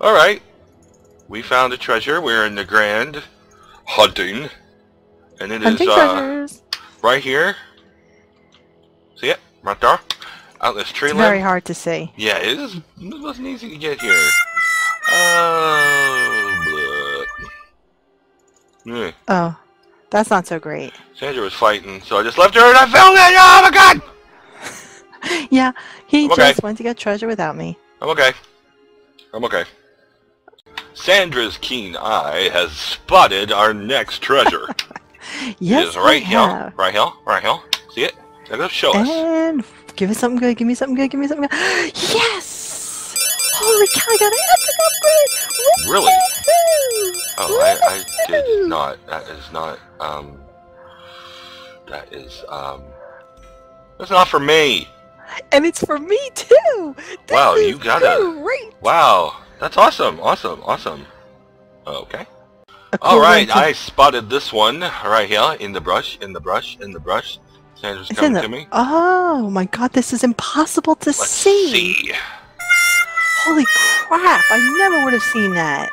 Alright. We found a treasure. We're in Nagrand hunting. And it hunting is treasures. Right here. See it? Right there. Out this tree limb. Very hard to see. Yeah, it is. It wasn't easy to get here. Oh, blood. Yeah. Oh. That's not so great. Sandra was fighting, so I just left her and I filmed it! Oh my god! Yeah, he just went to get treasure without me. I'm okay. I'm okay. Sandra's keen eye has spotted our next treasure. Yes, it is right here. Right here. Right here. See it? Now show us. And give us something good. Give me something good. Give me something good. Yes! Holy cow, I got an epic upgrade! Really? Oh, I did not. That is not. That is. That's not for me. And it's for me too. This wow, you got it. Wow, that's awesome, awesome, awesome. Okay. All right, I spotted this one right here in the brush, in the brush, in the brush. Sandra's coming to me. Oh my God, this is impossible to see. See. Holy crap! I never would have seen that.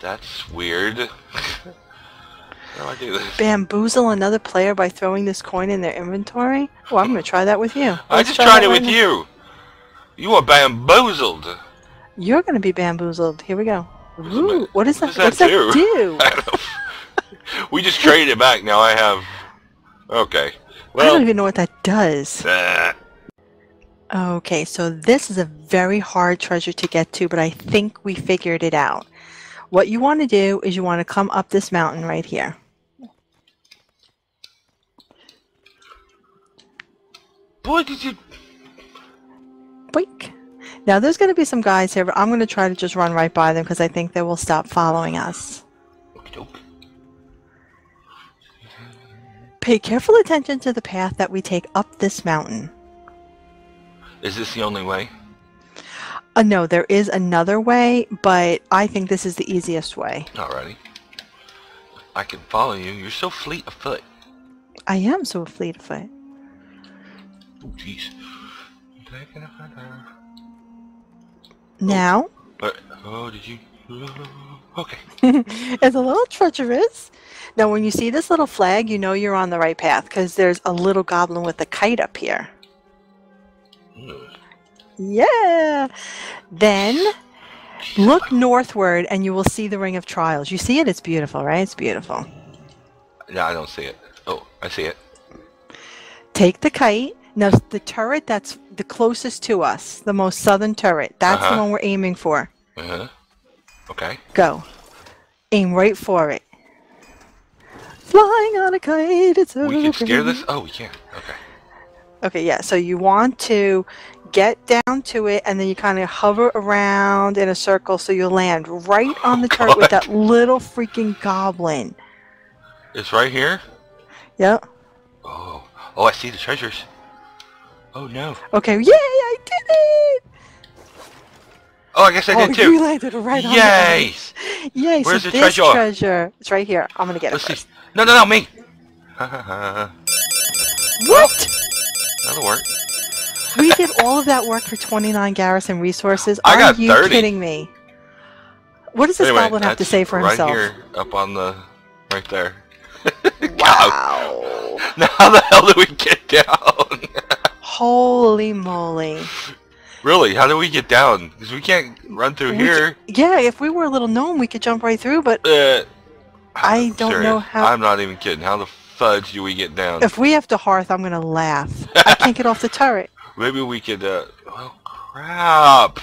That's weird. How do I do this? Bamboozle another player by throwing this coin in their inventory? Well, I'm going to try that with you. I just tried it with you. You are bamboozled. You're going to be bamboozled. Here we go. Ooh, what is that? What's that do? I don't know. We just traded it back. Now I have... Okay. Well, I don't even know what that does. Okay, so this is a very hard treasure to get to, but I think we figured it out. What you want to do is you want to come up this mountain right here. Boy, did you... Boink. Now, there's going to be some guys here, but I'm going to try to just run right by them because I think they will stop following us. Okey-doke. Pay careful attention to the path that we take up this mountain. Is this the only way? No, there is another way, but I think this is the easiest way. Alrighty. I can follow you. You're so fleet of foot. I am so fleet of foot. Oh, jeez. Now? Oh, did you... Okay. It's a little treacherous. Now, when you see this little flag, you know you're on the right path, because there's a little goblin with a kite up here. Mm. Yeah. Then look northward and you will see the Ring of Trials. You see it? It's beautiful, right? It's beautiful. No, I don't see it. Oh, I see it. Take the kite. Now the turret that's the closest to us, the most southern turret, that's the one we're aiming for. Okay. Go. Aim right for it. Flying on a kite, it's over. We can steer this? Oh, we can. Okay. Okay, yeah. So you want to get down to it, and then you kind of hover around in a circle so you'll land right on the turret with that little freaking goblin. It's right here? Yep. Oh. Oh, I see the treasures. Oh, no. Okay. Yay! I did it! Oh, I guess I did, too. You landed right on it. Yay! Yay! Where's the treasure? It's right here. I'm going to get it first. No, no, no, me! What? That'll work. We did all of that work for 29 Garrison resources. Are you 30. Kidding me? What does this goblin have to say for himself? Right here, up on the... right there. Wow. Now how the hell do we get down? Holy moly. Really, how do we get down? Because we can't run through here. Yeah, if we were a little gnome, we could jump right through, but... I don't know how... I'm not even kidding. How the fudge do we get down? If we have to hearth, I'm going to laugh. I can't get off the turret. Maybe we could, oh crap!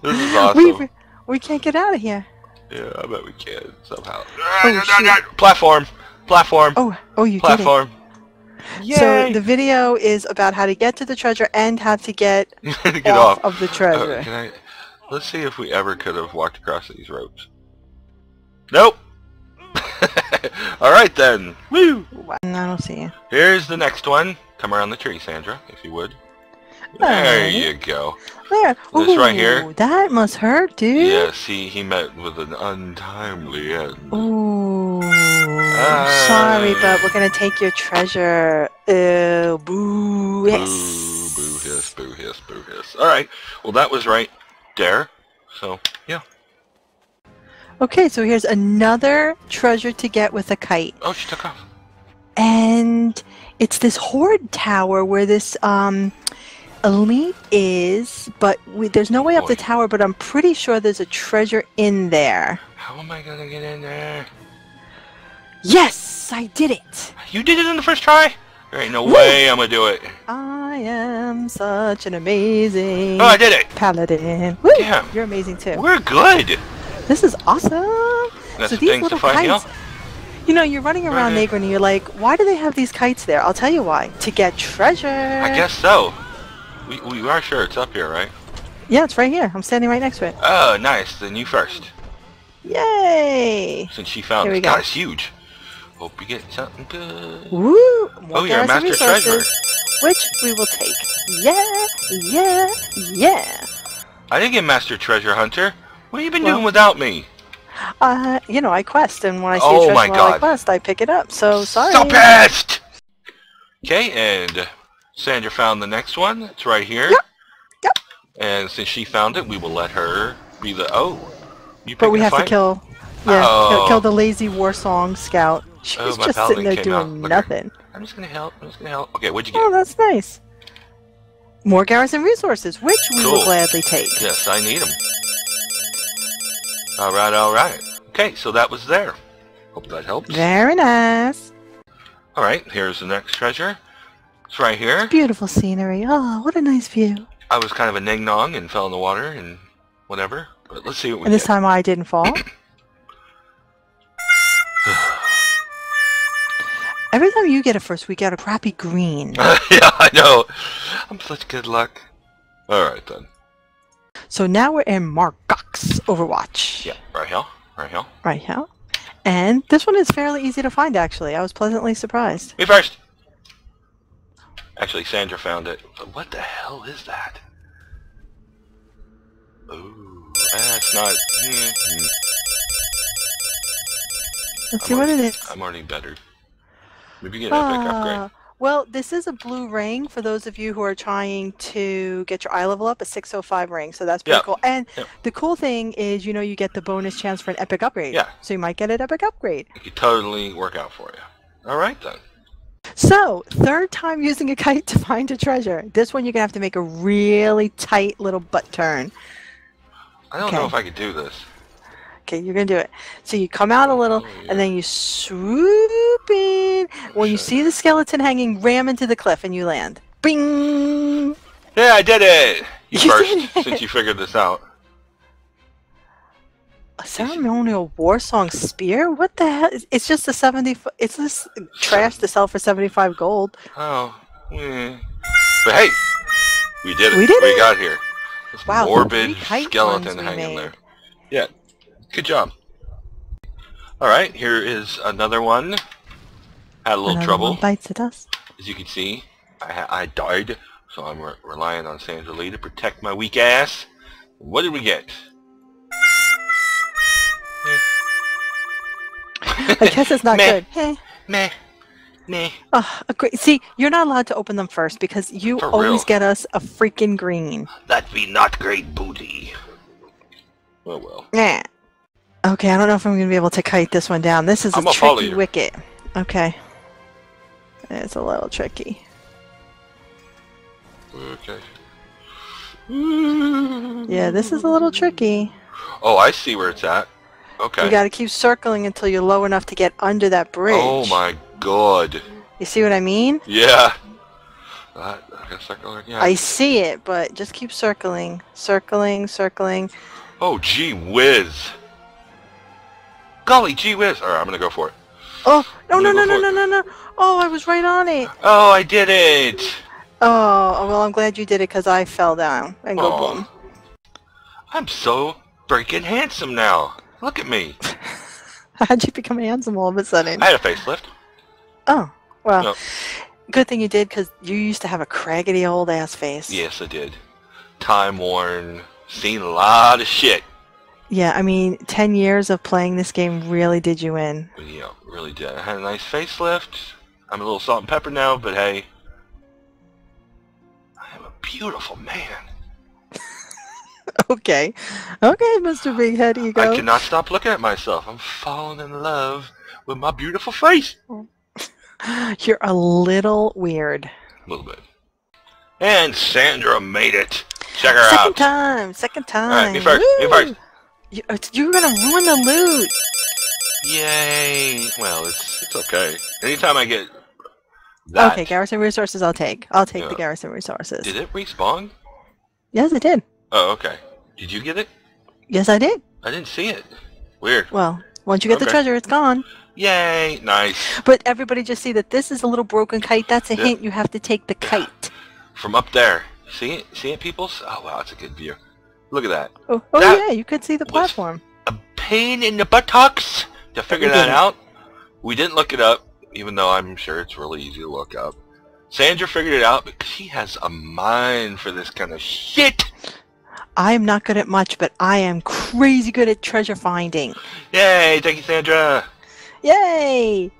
This is awesome. We can't get out of here. Yeah, I bet we can, somehow. Oh, platform! Platform! Oh, you platform. Did it. Platform! So, the video is about how to get to the treasure and how to get, off of the treasure. Let's see if we ever could have walked across these ropes. Nope! Alright then! Woo! I don't see you. Here's the next one. Come around the tree, Sandra, if you would. There you go. There. This right here. That must hurt, dude. Yeah, see, he met with an untimely end. Ooh. I'm sorry, but we're going to take your treasure. Boo. Yes. Boo, boo, yes. boo hiss, boo hiss. Alright, well that was right there, so yeah. Okay, so here's another treasure to get with a kite. Oh, she took off. And it's this horde tower where this elite is, but there's no way up the tower, but I'm pretty sure there's a treasure in there. How am I going to get in there? Yes, I did it. You did it on the first try? There ain't no way I'm going to do it. I am such an amazing paladin. Woo! Damn. You're amazing too. We're good. This is awesome. That's so these little kites, you know, you're running around Nagrand and you're like, why do they have these kites there? I'll tell you why. To get treasure. I guess so. We are sure it's up here, right? Yeah, it's right here. I'm standing right next to it. Oh, nice. Then you first. Yay! Since she found it. God, it's huge. Hope you get something good. Woo! Oh, you're a master treasurer. Which we will take. Yeah, yeah, yeah. I didn't get master treasure hunter. What have you been doing without me? You know, I quest, and when I see a treasure while I quest, I pick it up. So sorry. So pissed. Okay, and Sandra found the next one. It's right here. Yep. Yep. And since she found it, we will let her be the But we have to kill. Yeah, kill the lazy war song scout. She's just sitting there doing nothing. I'm just gonna help. I'm just gonna help. Okay, what'd you get? Oh, that's nice. More garrison resources, which we will gladly take. Yes, I need them. All right, all right. Okay, so that was there. Hope that helps. Very nice. All right, here's the next treasure. It's right here. It's beautiful scenery. Oh, what a nice view. I was kind of a ning-nong and fell in the water and whatever. But let's see what we get. And this time I didn't fall. Every time you get a first, we get a crappy green. Yeah, I know. I'm such good luck. Alright then. So now we're in Margok's Overwatch. Yeah, right here. Right here. Right here. And this one is fairly easy to find, actually. I was pleasantly surprised. Me first! Actually, Sandra found it. What the hell is that? Ooh, that's not... Let's see what it is. I'm already better. Maybe get an epic upgrade. Well, this is a blue ring for those of you who are trying to get your eye level up, a 605 ring, so that's pretty cool. And the cool thing is, you know, you get the bonus chance for an epic upgrade. Yeah. So you might get an epic upgrade. It could totally work out for you. All right, then. So, third time using a kite to find a treasure. This one you're going to have to make a really tight little butt turn. I don't know if I could do this. Okay, you're going to do it. So you come out a little, and then you swoop in. When you see the skeleton hanging, ram into the cliff, and you land. Bing! Yeah, I did it! You first, since you figured this out. A ceremonial war song spear? What the hell? It's just a 70... It's this trash to sell for 75 gold. Oh. Yeah. But hey! We did it. We got here. This morbid skeleton hanging there. Yeah. Good job. Alright, here is another one. Had a little trouble. One bites at us. As you can see, I died, so I'm relying on Sandra Lee to protect my weak ass. What did we get? I guess it's not good. Hey. Meh. Meh. See, you're not allowed to open them first because you always get us a freaking green. That be not great booty. Oh well. Yeah. Okay, I don't know if I'm going to be able to kite this one down. This is a tricky wicket. Okay. It's a little tricky. Okay. Yeah, this is a little tricky. Oh, I see where it's at. Okay. You got to keep circling until you're low enough to get under that bridge. Oh my god. You see what I mean? Yeah. I see it, but just keep circling. Circling, circling. Oh, gee whiz. Golly gee whiz! Alright, I'm gonna go for it. Oh, no, no, no, no, no, no, no. Oh, I was right on it. Oh, I did it. Oh, well, I'm glad you did it because I fell down and go boom. I'm so freaking handsome now. Look at me. How'd you become handsome all of a sudden? I had a facelift. Oh, well, good thing you did because you used to have a craggy old ass face. Yes, I did. Time worn, seen a lot of shit. Yeah, I mean, 10 years of playing this game really did you in. Yeah, really did. I had a nice facelift. I'm a little salt and pepper now, but hey, I have a beautiful man. Okay. Okay, Mr. Big Head Ego. I cannot stop looking at myself. I'm falling in love with my beautiful face. You're a little weird. A little bit. And Sandra made it. Check her out. Second time. Second time. All right, me first. Woo! Me first. You're going to ruin the loot. Yay. Well, it's okay. Anytime I get that. Okay, garrison resources I'll take. I'll take the garrison resources. Did it respawn? Yes, it did. Oh, okay. Did you get it? Yes, I did. I didn't see it. Weird. Well, once you get the treasure, it's gone. Yay. Nice. But everybody just see that this is a little broken kite. That's a hint. You have to take the kite. From up there. See it? See it, peoples? Oh, wow. It's a good view. Look at that. Oh, oh that yeah. You could see the platform. A pain in the buttocks to figure that out. We didn't look it up, even though I'm sure it's really easy to look up. Sandra figured it out because she has a mind for this kind of shit. I'm not good at much, but I am crazy good at treasure finding. Yay! Thank you, Sandra. Yay!